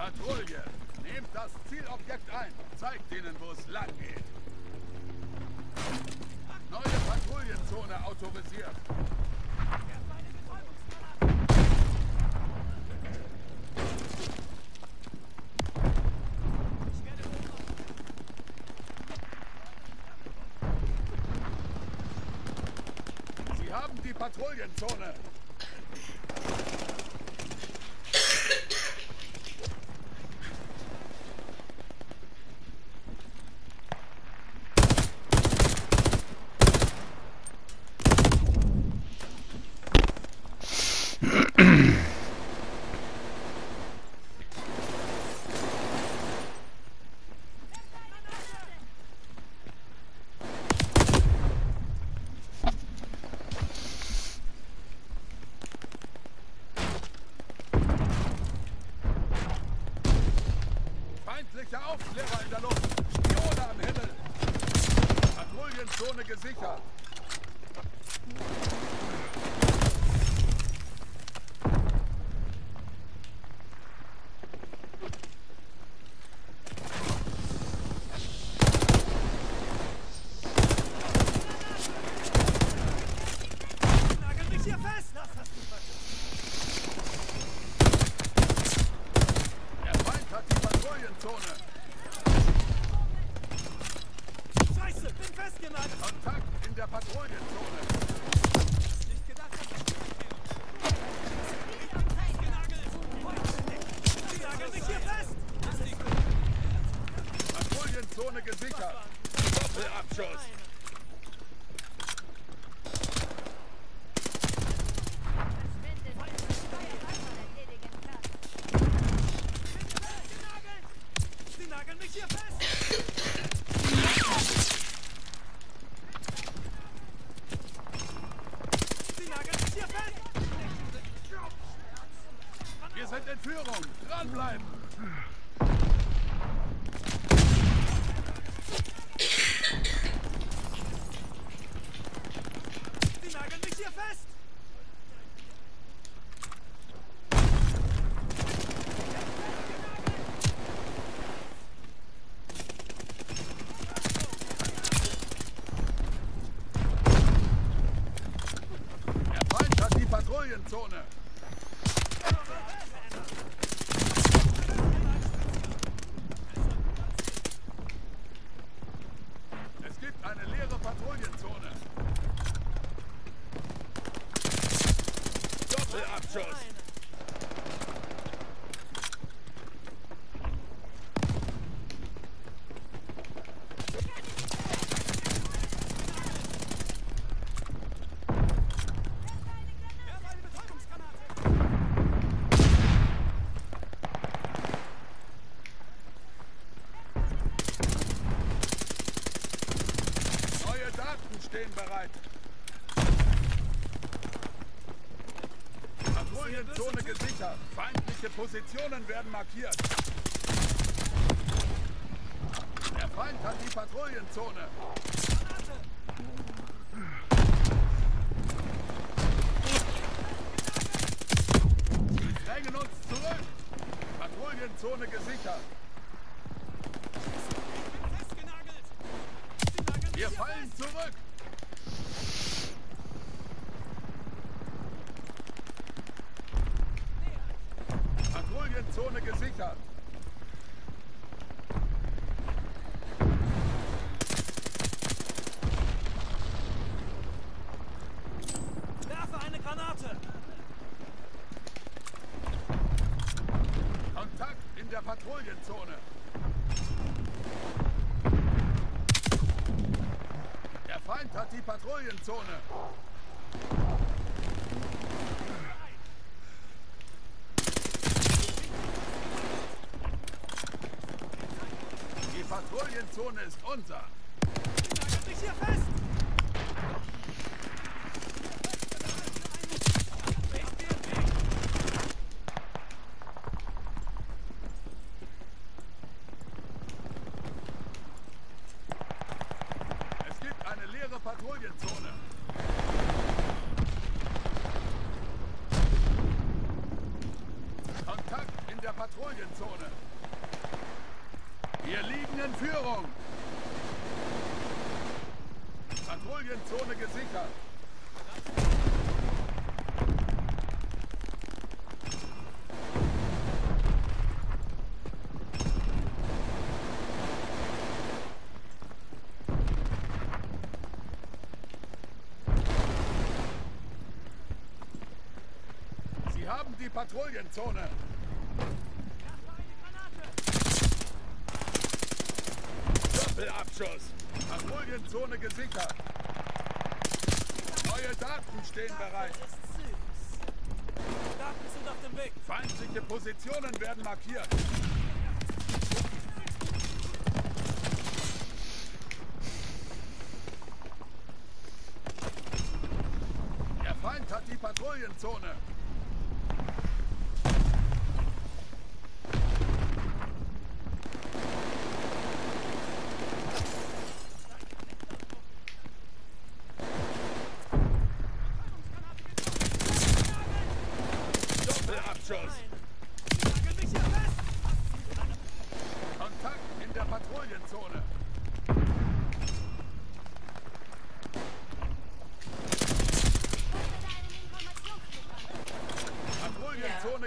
Patrouille, nehmt das Zielobjekt ein. Zeigt ihnen, wo es lang geht. Neue Patrouillenzone autorisiert. Sie haben die Patrouillenzone. Feindlicher Aufklärer in der Luft, Spione am Himmel. Patrouillenzone gesichert. Kontakt in der Patrouillenzone. Nicht gedacht, dass ich nagel mich hier fest. Patrouillenzone gesichert. Doppelabschuss. Sie nageln mich hier fest. Wir sind in Führung. Dranbleiben. Sie nageln mich hier fest. Patrouillenzone. Es gibt eine leere Patrouillenzone. Doppelabschuss. Stehen bereit. Patrouillenzone gesichert. Feindliche Positionen werden markiert. Der Feind hat die Patrouillenzone. Sie drängen uns zurück. Patrouillenzone gesichert. Wir fallen zurück. Patrouillenzone gesichert. Werfe eine Granate. Kontakt in der Patrouillenzone. Der Feind hat die Patrouillenzone. Die Patrouillenzone ist unser. Sie lagert mich hier fest! Es gibt eine leere Patrouillenzone. Kontakt in in der Patrouillenzone. Wir liegen in Führung. Patrouillenzone gesichert. Die Patrouillenzone. Doppelabschuss. Patrouillenzone gesichert. Neue Daten stehen bereit. Daten sind auf dem Weg. Feindliche Positionen werden markiert. Der Feind hat die Patrouillenzone.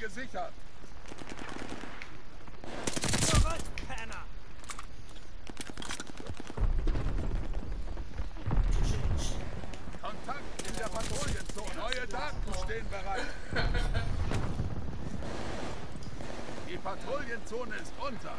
Gesichert. Zurück, Penner. Kontakt in der Patrouillenzone. Neue Daten stehen bereit. Die Patrouillenzone ist unser.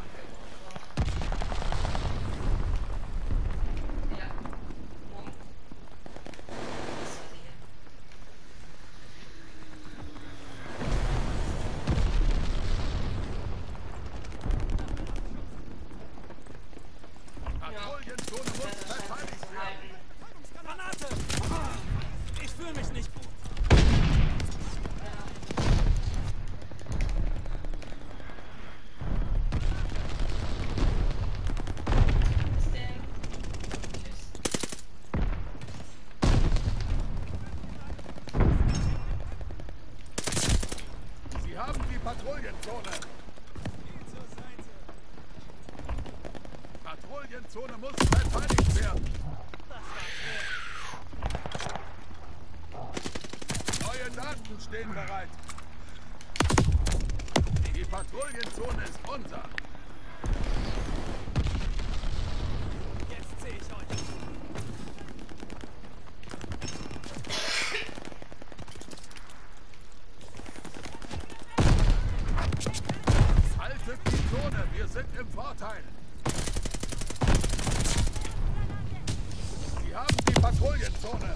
Patrouillenzone. Patrouillenzone muss verteidigt werden. Neue Daten stehen bereit. Die Patrouillenzone ist unser. Jetzt sehe ich euch. Wir sind im Vorteil. Sie haben die Patrouillenzone.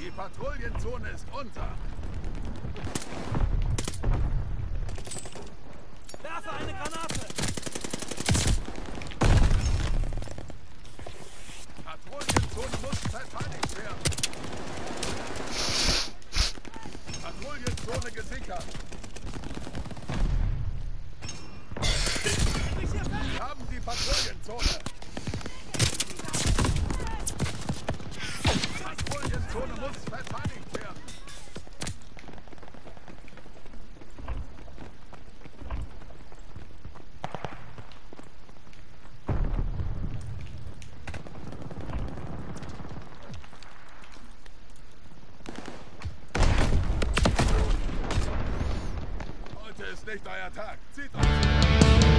Die Patrouillenzone ist unser. Werfe eine Granate. Patrouillenzone muss verteidigt werden. Patrouillenzone gesichert. Wir haben die Patrouillenzone. Die Zone muss verteidigt werden. Heute ist nicht euer Tag. Zieht euch!